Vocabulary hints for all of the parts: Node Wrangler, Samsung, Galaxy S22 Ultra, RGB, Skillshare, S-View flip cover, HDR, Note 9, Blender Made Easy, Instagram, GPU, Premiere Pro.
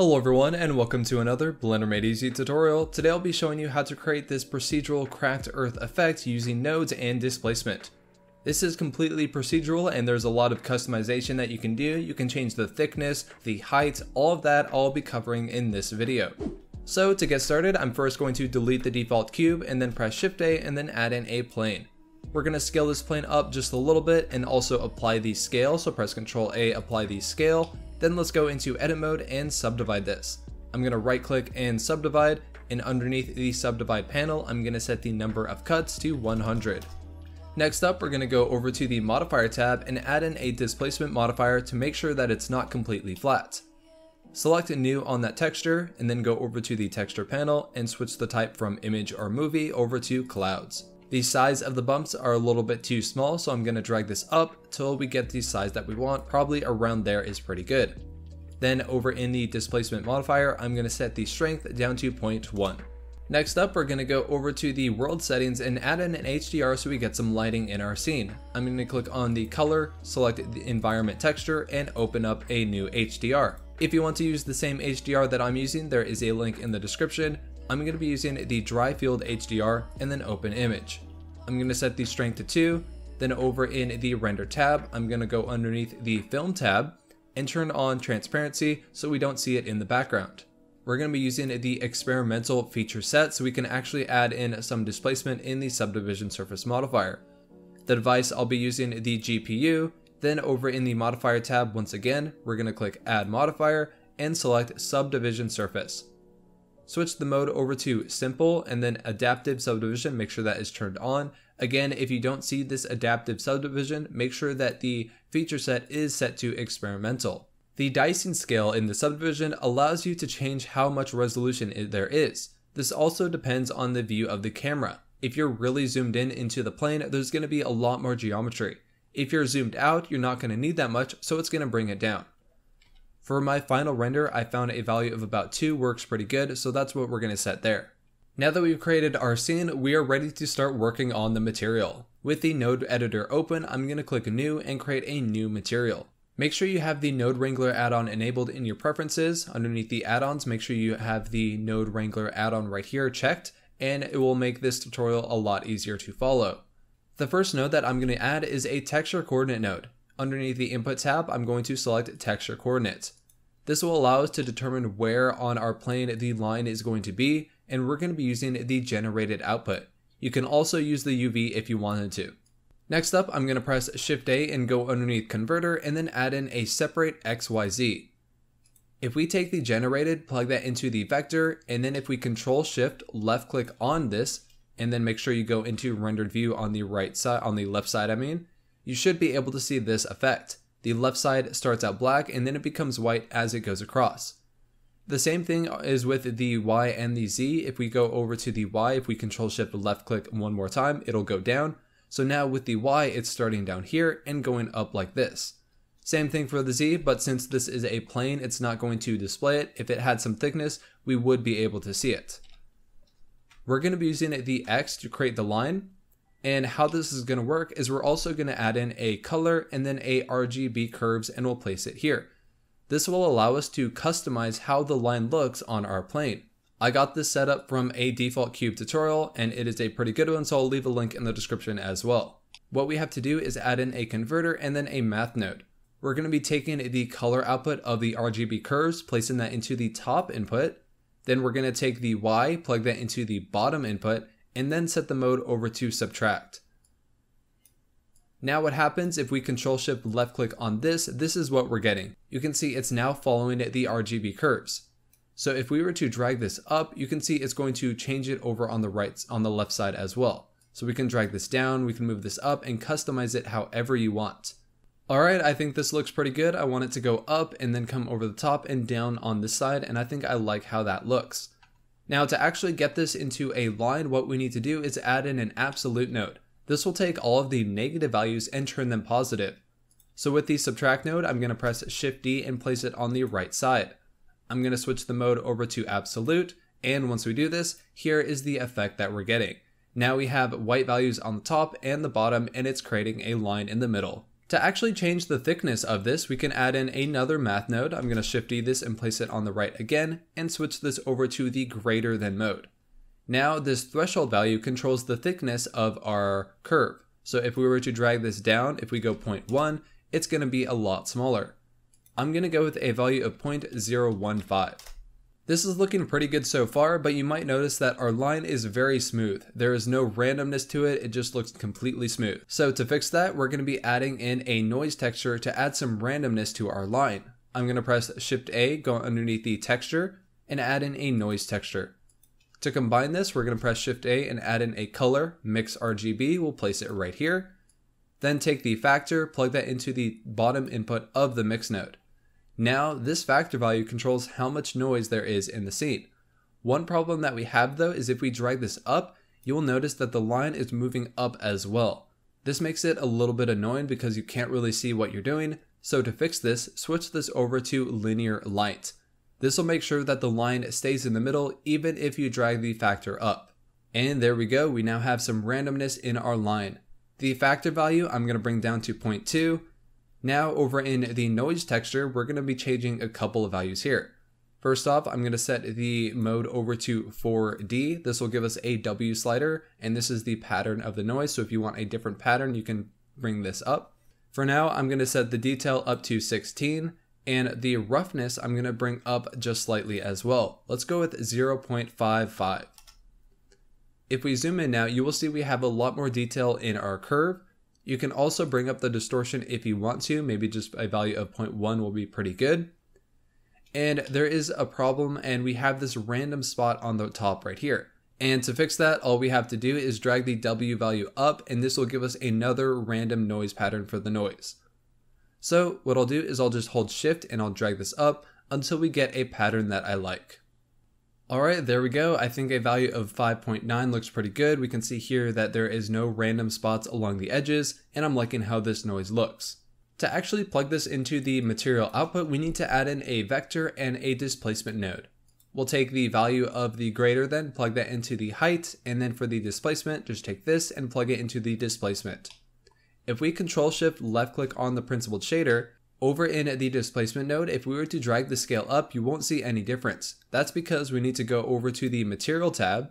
Hello everyone and welcome to another Blender Made Easy tutorial. Today I'll be showing you how to create this procedural cracked earth effect using nodes and displacement. This is completely procedural and there's a lot of customization that you can do. You can change the thickness, the height, all of that I'll be covering in this video. So to get started, I'm first going to delete the default cube and then press Shift A and then add in a plane. We're going to scale this plane up just a little bit and also apply the scale. So press Ctrl A, apply the scale. Then let's go into edit mode and subdivide this. I'm going to right click and subdivide, and underneath the subdivide panel, I'm going to set the number of cuts to 100. Next up, we're going to go over to the modifier tab and add in a displacement modifier to make sure that it's not completely flat. Select new on that texture and then go over to the texture panel and switch the type from image or movie over to clouds. The size of the bumps are a little bit too small, so I'm going to drag this up till we get the size that we want. Probably around there is pretty good. Then over in the displacement modifier, I'm going to set the strength down to 0.1. Next up, we're going to go over to the world settings and add in an HDR so we get some lighting in our scene. I'm going to click on the color, select the environment texture, and open up a new HDR. If you want to use the same HDR that I'm using, there is a link in the description. I'm going to be using the dry field HDR and then open image. I'm going to set the strength to 2, then over in the render tab, I'm going to go underneath the film tab and turn on transparency so we don't see it in the background. We're going to be using the experimental feature set so we can actually add in some displacement in the subdivision surface modifier. The device I'll be using the GPU, then over in the modifier tab once again, we're going to click add modifier and select subdivision surface. Switch the mode over to simple and then adaptive subdivision, make sure that is turned on. Again, if you don't see this adaptive subdivision, make sure that the feature set is set to experimental. The dicing scale in the subdivision allows you to change how much resolution there is. This also depends on the view of the camera. If you're really zoomed in into the plane, there's going to be a lot more geometry. If you're zoomed out, you're not going to need that much, so it's going to bring it down. For my final render, I found a value of about 2 works pretty good, so that's what we're going to set there. Now that we've created our scene, we are ready to start working on the material. With the node editor open, I'm going to click new and create a new material. Make sure you have the Node Wrangler add-on enabled in your preferences. Underneath the add-ons, make sure you have the Node Wrangler add-on right here checked, and it will make this tutorial a lot easier to follow. The first node that I'm going to add is a texture coordinate node. Underneath the input tab, I'm going to select texture coordinates. This will allow us to determine where on our plane the line is going to be, and we're going to be using the generated output. You can also use the UV if you wanted to. Next up, I'm going to press Shift A and go underneath converter and then add in a separate XYZ. If we take the generated, plug that into the vector, and then if we Control Shift left click on this, and then make sure you go into rendered view on the right side, on the left side, you should be able to see this effect. The left side starts out black and then it becomes white as it goes across. The same thing is with the Y and the Z. If we go over to the Y, if we Control Shift left click one more time, it'll go down. So now with the Y, it's starting down here and going up like this. Same thing for the Z, but since this is a plane, it's not going to display it. If it had some thickness, we would be able to see it. We're going to be using the X to create the line. And how this is going to work is we're also going to add in a color and then a RGB curves, and we'll place it here. This will allow us to customize how the line looks on our plane. I got this set up from a default cube tutorial and it is a pretty good one, so I'll leave a link in the description as well. What we have to do is add in a converter and then a math node. We're going to be taking the color output of the RGB curves, placing that into the top input. Then we're going to take the Y, plug that into the bottom input, and then set the mode over to subtract. Now what happens if we Control Shift left click on this, this is what we're getting. You can see it's now following the RGB curves. So if we were to drag this up, you can see it's going to change it over on the right, on the left side as well. So we can drag this down, we can move this up and customize it however you want. All right, I think this looks pretty good. I want it to go up and then come over the top and down on this side, and I think I like how that looks. Now to actually get this into a line, what we need to do is add in an absolute node. This will take all of the negative values and turn them positive. So with the subtract node, I'm going to press Shift D and place it on the right side. I'm going to switch the mode over to absolute, and once we do this, here is the effect that we're getting. Now we have white values on the top and the bottom, and it's creating a line in the middle. To actually change the thickness of this, we can add in another math node. I'm going to Shift D this and place it on the right again and switch this over to the greater than mode. Now this threshold value controls the thickness of our curve. So if we were to drag this down, if we go 0.1, it's going to be a lot smaller. I'm going to go with a value of 0.015. This is looking pretty good so far, but you might notice that our line is very smooth. There is no randomness to it, it just looks completely smooth. So to fix that, we're going to be adding in a noise texture to add some randomness to our line. I'm going to press Shift A, go underneath the texture, and add in a noise texture. To combine this, we're going to press Shift A and add in a color, mix RGB, we'll place it right here. Then take the factor, plug that into the bottom input of the mix node. Now this factor value controls how much noise there is in the scene. One problem that we have though is if we drag this up, you will notice that the line is moving up as well. This makes it a little bit annoying because you can't really see what you're doing. So to fix this, switch this over to linear light. This will make sure that the line stays in the middle even if you drag the factor up. And there we go, we now have some randomness in our line. The factor value I'm going to bring down to 0.2. Now over in the noise texture, we're going to be changing a couple of values here. First off, I'm going to set the mode over to 4D. This will give us a W slider, and this is the pattern of the noise. So if you want a different pattern, you can bring this up. For now, I'm going to set the detail up to 16. And the roughness I'm going to bring up just slightly as well. Let's go with 0.55. If we zoom in now, you will see we have a lot more detail in our curve. You can also bring up the distortion if you want to, maybe just a value of 0.1 will be pretty good. And there is a problem, and we have this random spot on the top right here. And to fix that, all we have to do is drag the W value up, and this will give us another random noise pattern for the noise. So what I'll do is I'll just hold Shift and I'll drag this up until we get a pattern that I like. All right, there we go. I think a value of 5.9 looks pretty good. We can see here that there is no random spots along the edges, and I'm liking how this noise looks. To actually plug this into the material output, we need to add in a vector and a displacement node. We'll take the value of the greater than, plug that into the height, and then for the displacement, just take this and plug it into the displacement. If we Control Shift left click on the principled shader, over in the displacement node, if we were to drag the scale up, you won't see any difference. That's because we need to go over to the material tab.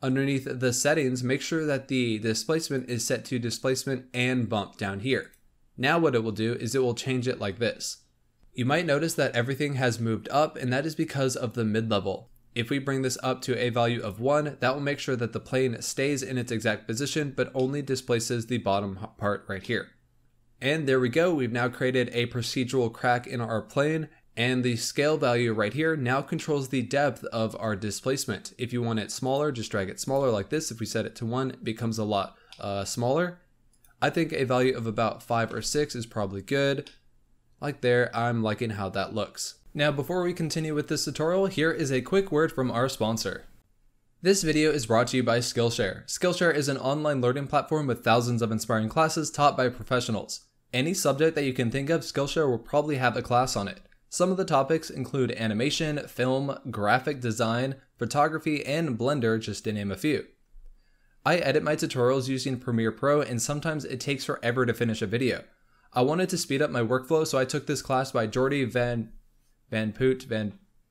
Underneath the settings, make sure that the displacement is set to displacement and bump down here. Now what it will do is it will change it like this. You might notice that everything has moved up, and that is because of the mid-level. If we bring this up to a value of 1, that will make sure that the plane stays in its exact position, but only displaces the bottom part right here. And there we go, we've now created a procedural crack in our plane, and the scale value right here now controls the depth of our displacement. If you want it smaller, just drag it smaller like this. If we set it to 1, it becomes a lot smaller. I think a value of about 5 or 6 is probably good. Like there, I'm liking how that looks. Now, before we continue with this tutorial, here is a quick word from our sponsor. This video is brought to you by Skillshare. Skillshare is an online learning platform with thousands of inspiring classes taught by professionals. Any subject that you can think of, Skillshare will probably have a class on it. Some of the topics include animation, film, graphic design, photography, and Blender, just to name a few. I edit my tutorials using Premiere Pro, and sometimes it takes forever to finish a video. I wanted to speed up my workflow, so I took this class by Jordy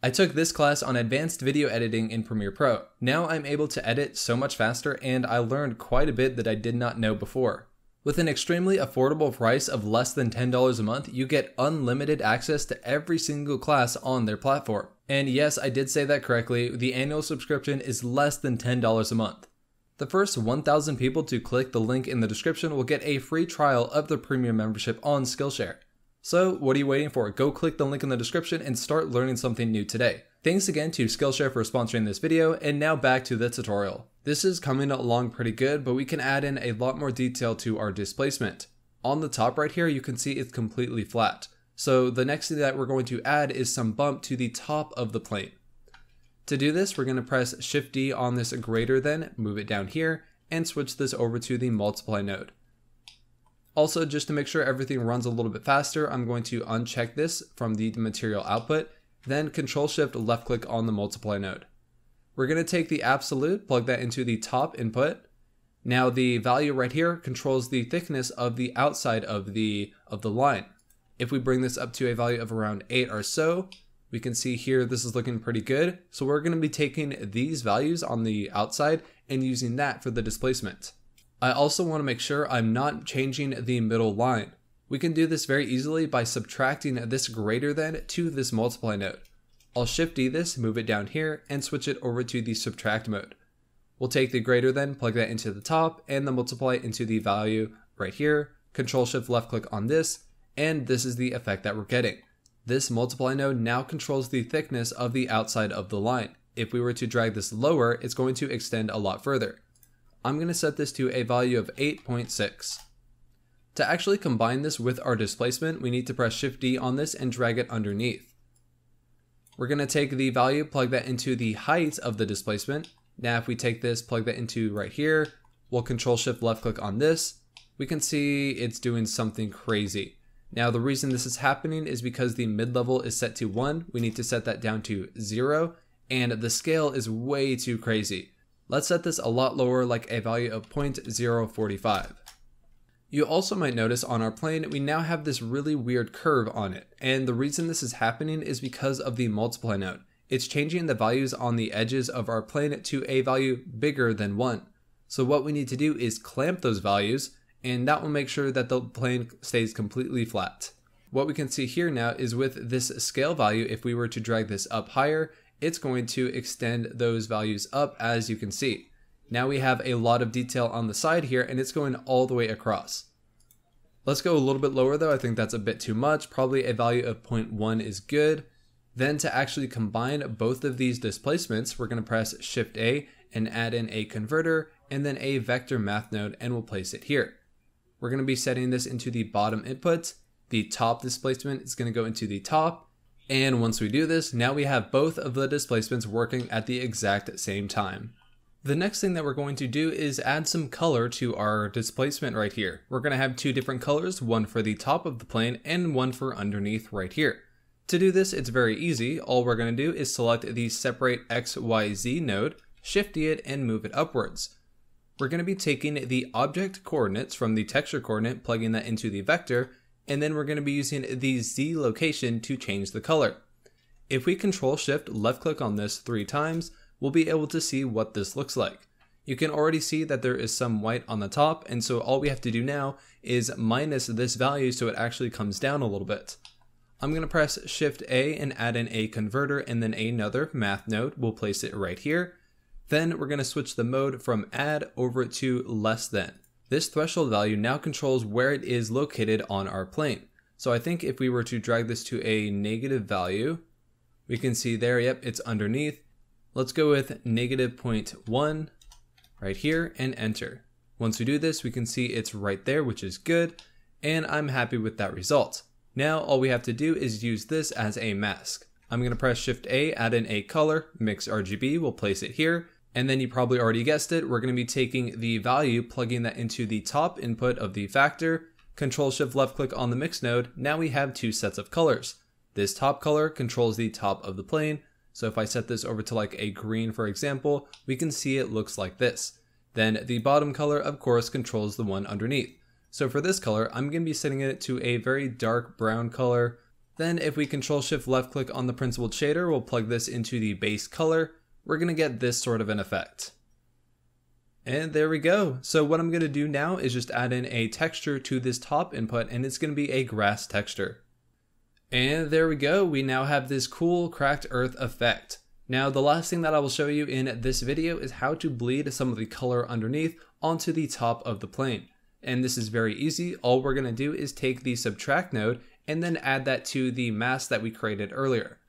I took this class on advanced video editing in Premiere Pro. Now I'm able to edit so much faster, and I learned quite a bit that I did not know before. With an extremely affordable price of less than $10 a month, you get unlimited access to every single class on their platform. And yes, I did say that correctly, the annual subscription is less than $10 a month. The first 1,000 people to click the link in the description will get a free trial of the premium membership on Skillshare. So what are you waiting for? Go click the link in the description and start learning something new today. Thanks again to Skillshare for sponsoring this video, and now back to the tutorial. This is coming along pretty good, but we can add in a lot more detail to our displacement. On the top right here, you can see it's completely flat. So the next thing that we're going to add is some bump to the top of the plane. To do this, we're going to press Shift D on this greater than, move it down here, and switch this over to the multiply node. Also, just to make sure everything runs a little bit faster, I'm going to uncheck this from the material output, then Control-Shift left click on the multiply node. We're going to take the absolute, plug that into the top input, Now the value right here controls the thickness of the outside of the line. If we bring this up to a value of around 8 or so, we can see here this is looking pretty good. So we're going to be taking these values on the outside and using that for the displacement. I also want to make sure I'm not changing the middle line. We can do this very easily by subtracting this greater than to this multiply node. I'll shift D this, move it down here, and switch it over to the subtract mode. We'll take the greater than, plug that into the top, and the multiply into the value right here. Control shift left click on this, and this is the effect that we're getting. This multiply node now controls the thickness of the outside of the line. If we were to drag this lower, it's going to extend a lot further. I'm going to set this to a value of 8.6. To actually combine this with our displacement, we need to press Shift D on this and drag it underneath. We're going to take the value, plug that into the height of the displacement. Now if we take this, plug that into right here, we'll Control Shift left click on this. We can see it's doing something crazy. Now the reason this is happening is because the mid-level is set to 1, we need to set that down to 0, and the scale is way too crazy. Let's set this a lot lower, like a value of 0.045. You also might notice on our plane, we now have this really weird curve on it. And the reason this is happening is because of the multiply node. It's changing the values on the edges of our plane to a value bigger than 1. So what we need to do is clamp those values, and that will make sure that the plane stays completely flat. What we can see here now is with this scale value, if we were to drag this up higher, it's going to extend those values up, as you can see. Now we have a lot of detail on the side here, and it's going all the way across. Let's go a little bit lower though. I think that's a bit too much. Probably a value of 0.1 is good. Then to actually combine both of these displacements, we're going to press Shift A and add in a converter and then a vector math node, and we'll place it here. We're going to be setting this into the bottom input. The top displacement is going to go into the top. And once we do this, now we have both of the displacements working at the exact same time. The next thing that we're going to do is add some color to our displacement right here. We're going to have two different colors, one for the top of the plane and one for underneath right here. To do this, it's very easy. All we're going to do is select the separate XYZ node, shift D it, and move it upwards. We're going to be taking the object coordinates from the texture coordinate, plugging that into the vector, and then we're going to be using the Z location to change the color. If we Control Shift left click on this 3 times, we'll be able to see what this looks like. You can already see that there is some white on the top, and so all we have to do now is minus this value so it actually comes down a little bit. I'm going to press Shift A and add in a converter and then another math node. We'll place it right here. Then we're going to switch the mode from add over to less than. This threshold value now controls where it is located on our plane. So I think if we were to drag this to a negative value, we can see there, yep, it's underneath. Let's go with negative 0.1 right here and enter. Once we do this, we can see it's right there, which is good. And I'm happy with that result. Now all we have to do is use this as a mask. I'm going to press Shift A, add in a color, mix RGB, we'll place it here. And then you probably already guessed it. We're going to be taking the value, plugging that into the top input of the factor, Control Shift left click on the mix node. Now we have two sets of colors. This top color controls the top of the plane. So if I set this over to like a green, for example, we can see it looks like this. Then the bottom color, of course, controls the one underneath. So for this color, I'm going to be setting it to a very dark brown color. Then if we Control Shift left click on the principled shader, we'll plug this into the base color. We're going to get this sort of an effect. And there we go. So what I'm going to do now is just add in a texture to this top input, and it's going to be a grass texture. And there we go, we now have this cool cracked earth effect. Now the last thing that I will show you in this video is how to bleed some of the color underneath onto the top of the plane. And this is very easy. All we're going to do is take the subtract node and then add that to the mask that we created earlier.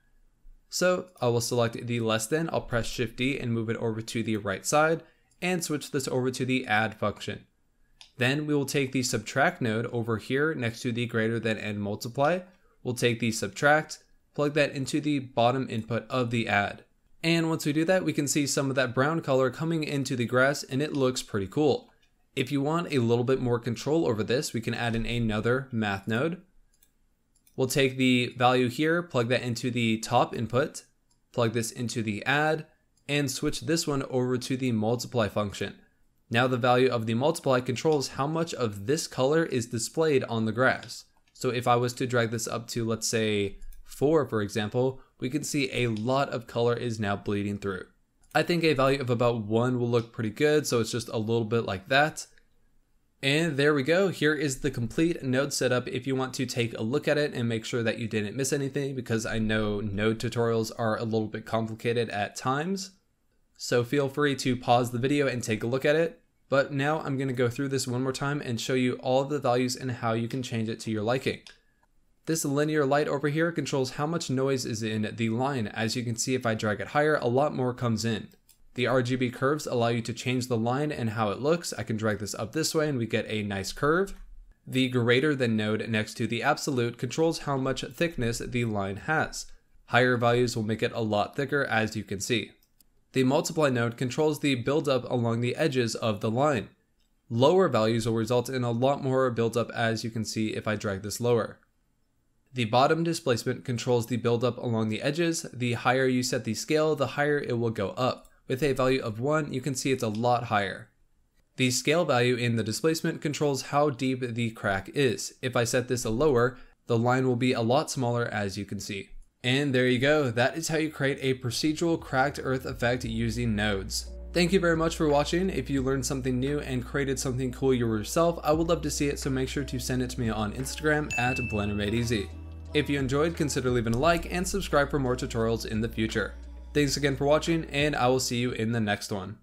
So I will select the less than, I'll press Shift D and move it over to the right side and switch this over to the add function. Then we will take the subtract node over here next to the greater than and multiply. We'll take the subtract, plug that into the bottom input of the add. And once we do that, we can see some of that brown color coming into the grass, and it looks pretty cool. If you want a little bit more control over this, we can add in another math node. We'll take the value here, plug that into the top input, plug this into the add, and switch this one over to the multiply function. Now the value of the multiply controls how much of this color is displayed on the grass. So if I was to drag this up to, let's say 4, for example, we can see a lot of color is now bleeding through. I think a value of about 1 will look pretty good, so it's just a little bit like that. And there we go. Here is the complete Node setup if you want to take a look at it and make sure that you didn't miss anything, because I know Node tutorials are a little bit complicated at times. So feel free to pause the video and take a look at it. But now I'm going to go through this one more time and show you all of the values and how you can change it to your liking. This linear light over here controls how much noise is in the line. As you can see, if I drag it higher, a lot more comes in. The RGB curves allow you to change the line and how it looks. I can drag this up this way and we get a nice curve. The greater than node next to the absolute controls how much thickness the line has. Higher values will make it a lot thicker, as you can see. The multiply node controls the buildup along the edges of the line. Lower values will result in a lot more buildup, as you can see if I drag this lower. The bottom displacement controls the buildup along the edges. The higher you set the scale, the higher it will go up. With a value of 1, you can see it's a lot higher. The scale value in the displacement controls how deep the crack is. If I set this lower, the line will be a lot smaller, as you can see. And there you go. That is how you create a procedural cracked earth effect using nodes. Thank you very much for watching. If you learned something new and created something cool yourself, I would love to see it, so make sure to send it to me on Instagram at Blender Made Easy. If you enjoyed, consider leaving a like and subscribe for more tutorials in the future. Thanks again for watching, and I will see you in the next one.